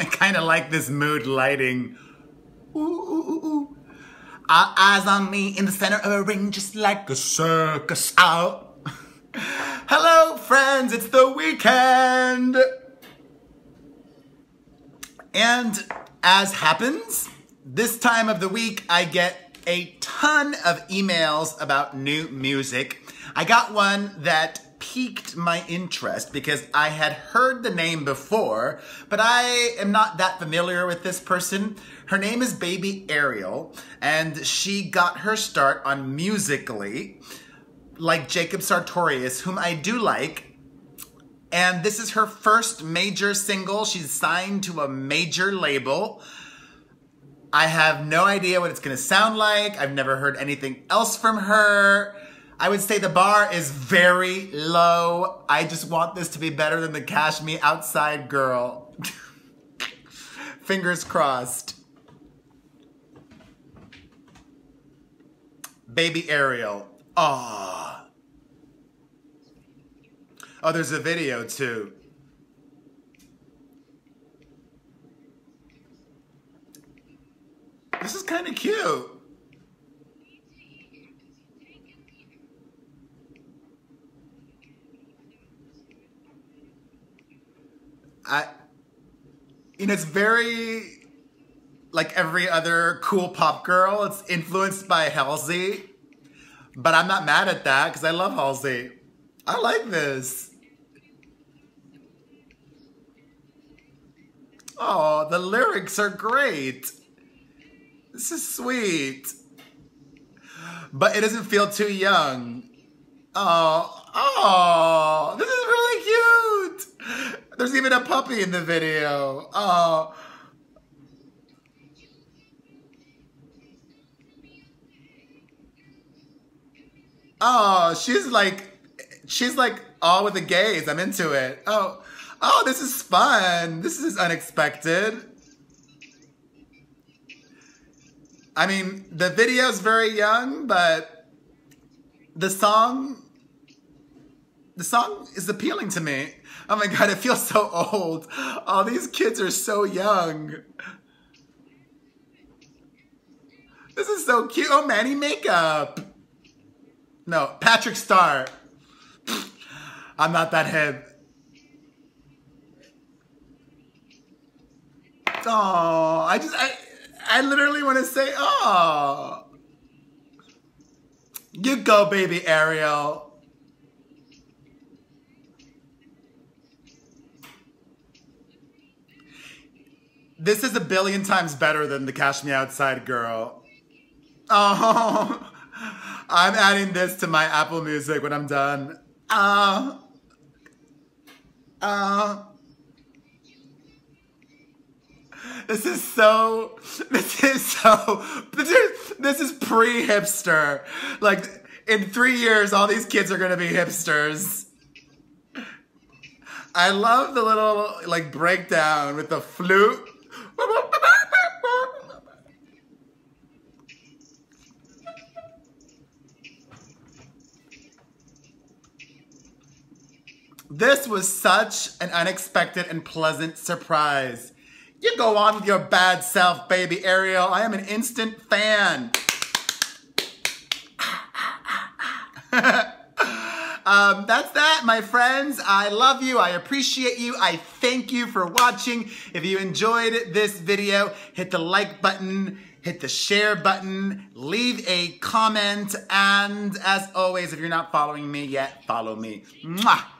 I kind of like this mood lighting. Ooh, ooh, ooh, ooh. All eyes on me in the center of a ring, just like a circus out. Hello, friends, it's the weekend. And as happens, this time of the week, I get a ton of emails about new music. I got one that piqued my interest because I had heard the name before, but I am not that familiar with this person. Her name is Baby Ariel, and she got her start on Musical.ly, like Jacob Sartorius, whom I do like. And this is her first major single. She's signed to a major label. I have no idea what it's gonna sound like. I've never heard anything else from her. I would say the bar is very low. I just want this to be better than the Cash Me Outside Girl. Fingers crossed. Baby Ariel. Aww. Oh, there's a video too. This is kind of cute. You know, it's very like every other cool pop girl. It's influenced by Halsey, but I'm not mad at that because I love Halsey. I like this. Oh, the lyrics are great. This is sweet, but it doesn't feel too young. Oh, oh, this is really cute. There's even a puppy in the video. Oh. Oh, she's like all with the gays. I'm into it. Oh. Oh, this is fun. This is unexpected. I mean, the video's very young, but the song is appealing to me. Oh my God, it feels so old. Oh, these kids are so young. This is so cute. Oh, Manny Makeup. No, Patrick Starr. I'm not that hip. Oh, I literally want to say, oh. You go, Baby Ariel. This is 1,000,000,000 times better than the Cash Me Outside Girl. Oh, I'm adding this to my Apple Music when I'm done. This is pre-hipster. Like in 3 years, all these kids are gonna be hipsters. I love the little like breakdown with the flute. This was such an unexpected and pleasant surprise. You go on with your bad self, Baby Ariel. I am an instant fan. That's that, my friends. I love you. I appreciate you. I thank you for watching. If you enjoyed this video, hit the like button, hit the share button, leave a comment, and as always, if you're not following me yet, follow me. Mwah!